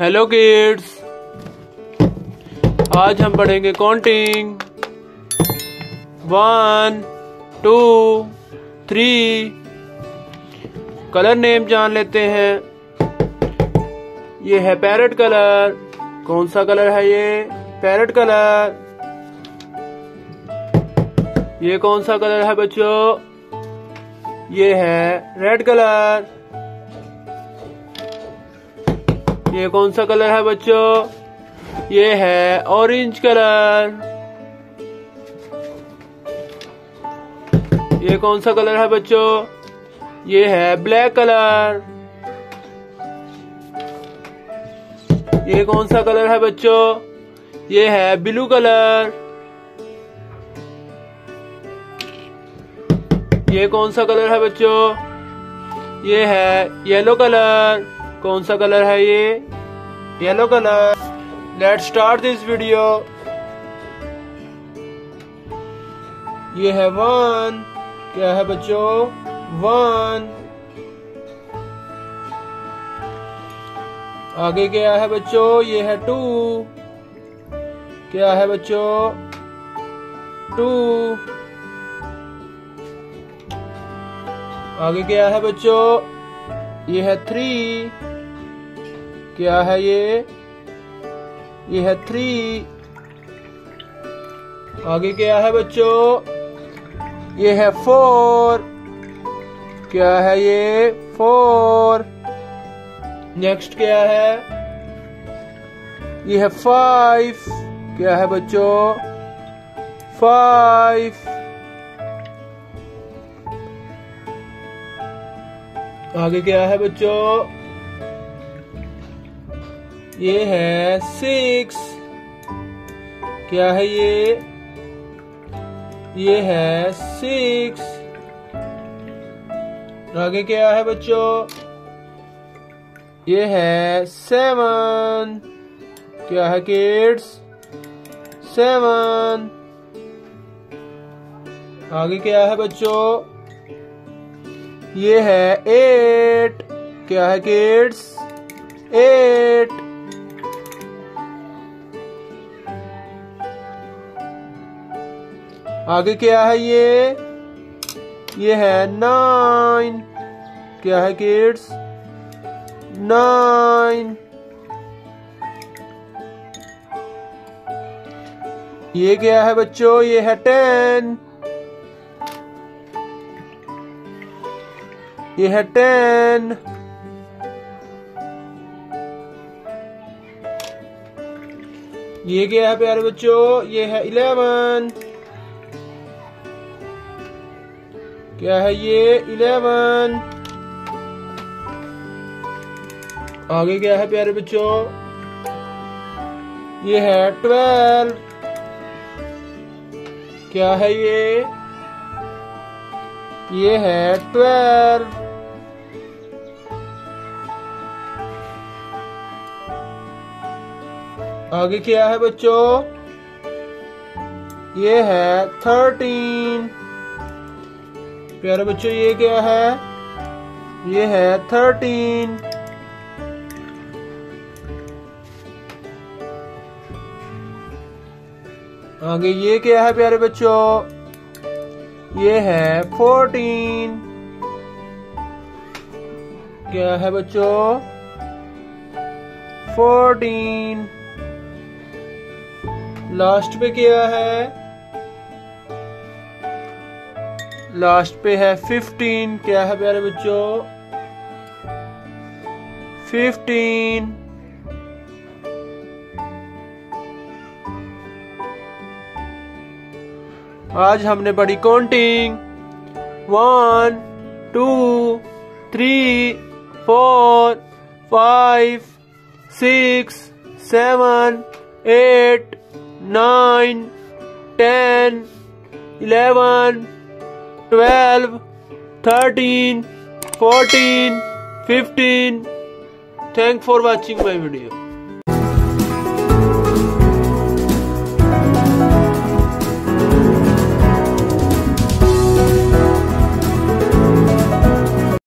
Hello kids, आज हम पढ़ेंगे काउंटिंग। 1 2 3। कलर नेम जान लेते हैं। ये है पैरेट कलर। कौन सा कलर है ये? Parrot colour. ये कौन सा कलर है बच्चों? ये है रेड कलर। ये कौन सा कलर है बच्चों? ये है ऑरेंज कलर। ये कौन सा कलर है बच्चों? ये है ब्लैक कलर। ये कौन सा कलर है बच्चों? ये है ब्लू कलर। ये कौन सा कलर है बच्चों? ये है येलो कलर। कौन सा कलर है ये? Yellow colour. Let's start this video. ये है 1। क्या है बच्चों? 1। आगे क्या है बच्चों? ये है 2। क्या है बच्चों? 2। आगे क्या है बच्चों? ये है 3। क्या है ये? ये है 3। आगे क्या है बच्चों? ये है 4। क्या है ये? 4। नेक्स्ट क्या है? ये है 5। क्या है बच्चों? 5। आगे क्या है बच्चों? ये है 6। क्या है ये? ये है 6। आगे क्या है बच्चों? ये है 7। क्या है किड्स? 7। आगे क्या है बच्चों? ये है 8। क्या है किड्स? 8। आगे क्या है ये? ये है 9। क्या है किड्स? 9। ये क्या है बच्चों? ये है 10। ये है 10। ये क्या है प्यारे बच्चों? ये है 11। क्या है ये? 11। आगे क्या है प्यारे बच्चों? ये है 12। क्या है ये? ये है 12। आगे क्या है बच्चों? ये है 13। प्यारे बच्चों ये क्या है? ये है 13। आगे ये क्या है प्यारे बच्चों? ये है 14। क्या है बच्चों? 14। लास्ट पे क्या है? लास्ट पे है 15। क्या है प्यारे बच्चों? 15। आज हमने पढ़ी counting. 1 2 3 4 5 6 7 8 9 10 11 12 13 14 15। Thanks for watching my video.